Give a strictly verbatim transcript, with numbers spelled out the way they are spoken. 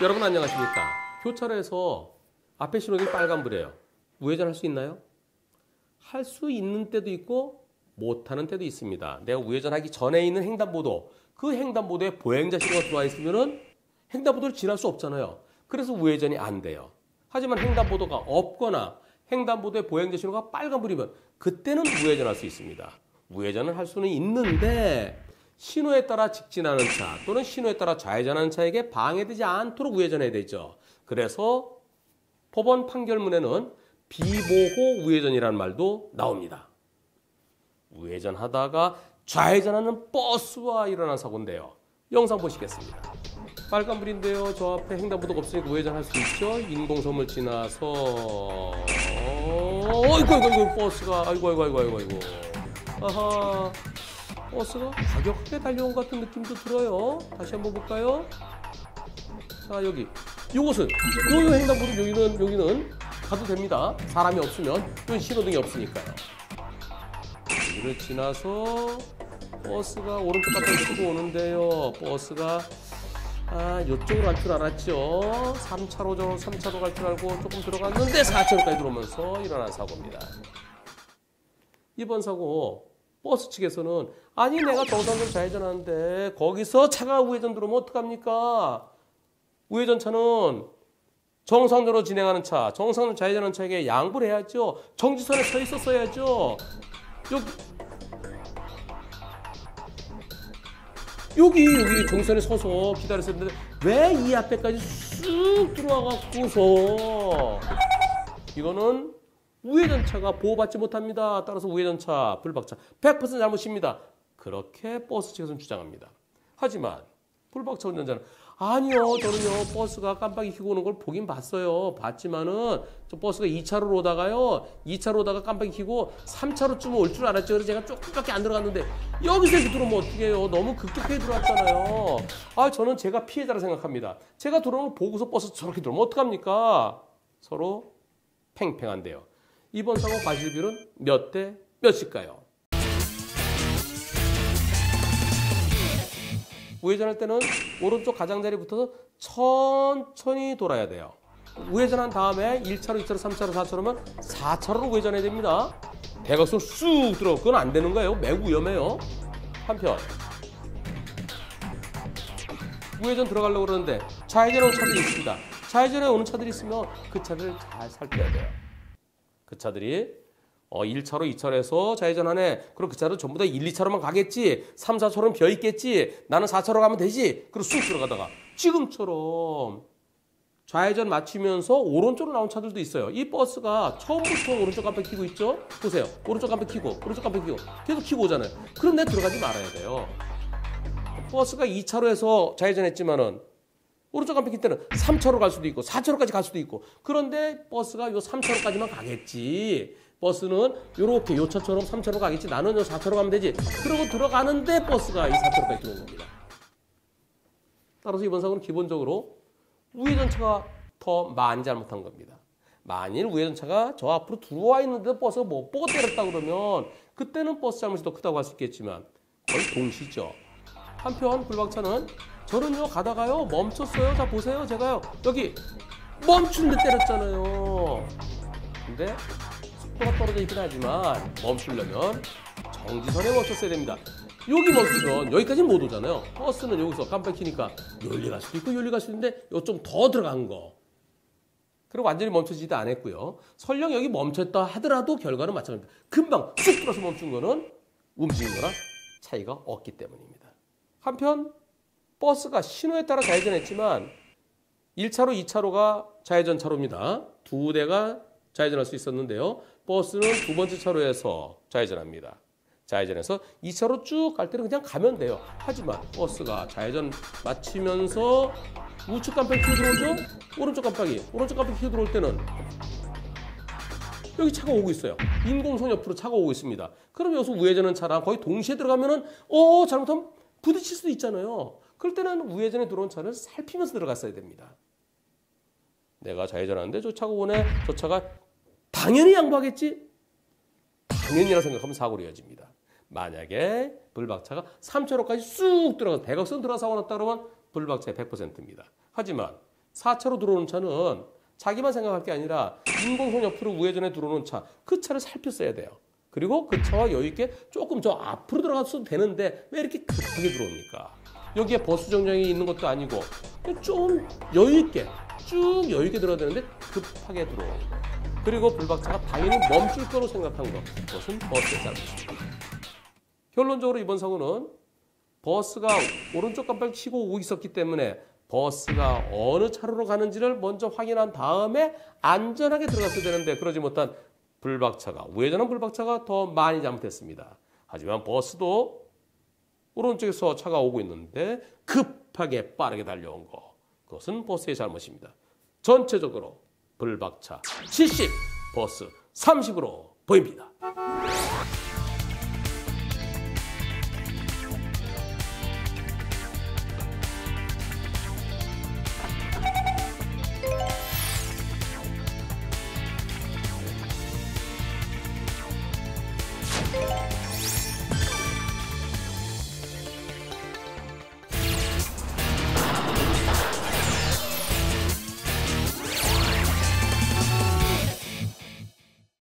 여러분 안녕하십니까? 교차로에서 앞에 신호등이 빨간불이에요. 우회전할 수 있나요? 할 수 있는 때도 있고 못하는 때도 있습니다. 내가 우회전하기 전에 있는 횡단보도, 그 횡단보도에 보행자 신호가 들어와 있으면은 횡단보도를 지날 수 없잖아요. 그래서 우회전이 안 돼요. 하지만 횡단보도가 없거나 횡단보도에 보행자 신호가 빨간불이면 그때는 우회전할 수 있습니다. 우회전을 할 수는 있는데 신호에 따라 직진하는 차 또는 신호에 따라 좌회전하는 차에게 방해되지 않도록 우회전해야 되죠. 그래서 법원 판결문에는 비보호 우회전이라는 말도 나옵니다. 우회전하다가 좌회전하는 버스와 일어난 사고인데요. 영상 보시겠습니다. 빨간불인데요. 저 앞에 횡단보도가 없으니까 우회전할 수 있죠. 인공섬을 지나서 아이고 아이고 아이고 버스가 아이고 아이고 아이고 아이고 아이고 아하, 버스가 가격대 달려온 것 같은 느낌도 들어요. 다시 한번 볼까요? 자, 여기. 요것은, 요 횡단보도 여기는, 여기는 가도 됩니다. 사람이 없으면, 여기 신호등이 없으니까요. 여기를 지나서 버스가 오른쪽 앞에 치고 오는데요. 버스가, 아, 요쪽으로 갈 줄 알았죠. 삼 차로, 저 삼 차로 갈 줄 알고 조금 들어갔는데 사 차로까지 들어오면서 일어난 사고입니다. 이번 사고, 버스 측에서는 아니 내가 정상적으로 좌회전하는데 거기서 차가 우회전 들어오면 어떡합니까? 우회전차는 정상적으로 진행하는 차, 정상적으로 좌회전하는 차에게 양보를 해야죠. 정지선에 서 있었어야죠. 여기 여기 여기 정지선에 서서 기다렸었는데 왜 이 앞에까지 쑥 들어와갖고서 이거는 우회전차가 보호받지 못합니다. 따라서 우회전차, 불박차 백 퍼센트 잘못입니다. 그렇게 버스 측에서는 주장합니다. 하지만 불박차 운전자는 아니요, 저는요 버스가 깜빡이 켜고 오는 걸 보긴 봤어요. 봤지만은 저 버스가 이 차로로 오다가요 이 차로 오다가 깜빡이 켜고 삼 차로쯤 올 줄 알았죠. 그래서 제가 조금밖에 안 들어갔는데 여기서 이렇게 들어오면 어떻게 해요. 너무 급격하게 들어왔잖아요. 아, 저는 제가 피해자라 생각합니다. 제가 들어오는 걸 보고서 버스 저렇게 들어오면 어떡합니까? 서로 팽팽한데요. 이번 사고 과실비율은 몇 대 몇일까요? 우회전할 때는 오른쪽 가장자리 붙어서 천천히 돌아야 돼요. 우회전한 다음에 일 차로, 이 차로, 삼 차로, 사 차로면 사 차로로 우회전해야 됩니다. 대각선 쑥 들어. 그건 안 되는 거예요. 매우 위험해요. 한편 우회전 들어가려고 그러는데 좌회전에 오는 차들이 있습니다. 좌회전에 오는 차들이 있으면 그 차를 잘 살펴야 돼요. 그 차들이 어, 일 차로, 이 차로에서 좌회전하네. 그럼 그 차로 전부 다 일, 이 차로만 가겠지. 삼, 사 차로는 비어있겠지. 나는 사 차로 가면 되지. 그리고 쑥 들어가다가 지금처럼 좌회전 맞추면서 오른쪽으로 나온 차들도 있어요. 이 버스가 처음부터 오른쪽 깜빡 켜고 있죠? 보세요. 오른쪽 깜빡 켜고, 오른쪽 깜빡 켜고 계속 켜고 오잖아요. 그럼 내가 들어가지 말아야 돼요. 버스가 이 차로에서 좌회전했지만은 오른쪽 깜빡일 때는 삼 차로 갈 수도 있고 사 차로까지 갈 수도 있고 그런데 버스가 요 삼 차로까지만 가겠지. 버스는 요렇게 요 차처럼 삼 차로 가겠지. 나는 요 사 차로 가면 되지. 그러고 들어가는데 버스가 이 사 차로까지 들어온 겁니다. 따라서 이번 사고는 기본적으로 우회전차가 더 많이 잘못한 겁니다. 만일 우회전차가 저 앞으로 들어와 있는데 버스가 못 보고 때렸다 그러면 그때는 버스 잘못이 더 크다고 할 수 있겠지만 거의 동시죠. 한편 불박차는 저는요 가다가요 멈췄어요. 자 보세요. 제가요 여기 멈추는데 때렸잖아요. 근데 속도가 떨어져 있긴 하지만 멈추려면 정지선에 멈췄어야 됩니다. 여기 멈추면 여기까지는 못 오잖아요. 버스는 여기서 깜빡이니까 여기 갈 수도 있고 여기 갈 수도 있는데 요 좀 더 들어간 거. 그리고 완전히 멈추지도 않았고요. 설령 여기 멈췄다 하더라도 결과는 마찬가지입니다. 금방 쑥 들어서 멈춘 거는 움직인 거랑 차이가 없기 때문입니다. 한편 버스가 신호에 따라 좌회전했지만 일 차로, 이 차로가 좌회전 차로입니다. 두 대가 좌회전할 수 있었는데요. 버스는 두 번째 차로에서 좌회전합니다. 좌회전해서 이 차로 쭉 갈 때는 그냥 가면 돼요. 하지만 버스가 좌회전 마치면서 우측 깜빡이 켜고 들어오죠? 오른쪽 깜빡이, 오른쪽 깜빡이 켜고 들어올 때는 여기 차가 오고 있어요. 인공선 옆으로 차가 오고 있습니다. 그럼 여기서 우회전하는 차랑 거의 동시에 들어가면은 어 잘못하면 부딪힐 수도 있잖아요. 그럴 때는 우회전에 들어온 차를 살피면서 들어갔어야 됩니다. 내가 좌회전하는데 저 차가 오네. 저 차가 당연히 양보하겠지. 당연히라고 생각하면 사고로 이어집니다. 만약에 불박차가 삼 차로까지 쑥 들어가서 대각선 들어가서 사고 났다 그러면 불박차의 백 퍼센트입니다. 하지만 사 차로 들어오는 차는 자기만 생각할 게 아니라 인공선 옆으로 우회전에 들어오는 차, 그 차를 살폈어야 돼요. 그리고 그 차와 여유있게 조금 저 앞으로 들어갔어도 되는데 왜 이렇게 급하게 들어옵니까? 여기에 버스 정류장이 있는 것도 아니고 좀 여유있게 쭉 여유있게 들어야 되는데 급하게 들어와요. 그리고 블박차가 당연히 멈출 거로 생각한 것, 그것은 버스의 잘못입니다. 결론적으로 이번 사고는 버스가 오른쪽 깜빡이 켜고 오고 있었기 때문에 버스가 어느 차로로 가는지를 먼저 확인한 다음에 안전하게 들어갔어야 되는데 그러지 못한 블박차가, 우회전한 블박차가 더 많이 잘못했습니다. 하지만 버스도 오른쪽에서 차가 오고 있는데 급하게 빠르게 달려온 거, 그것은 버스의 잘못입니다. 전체적으로 블박차 칠십, 버스 삼십으로 보입니다.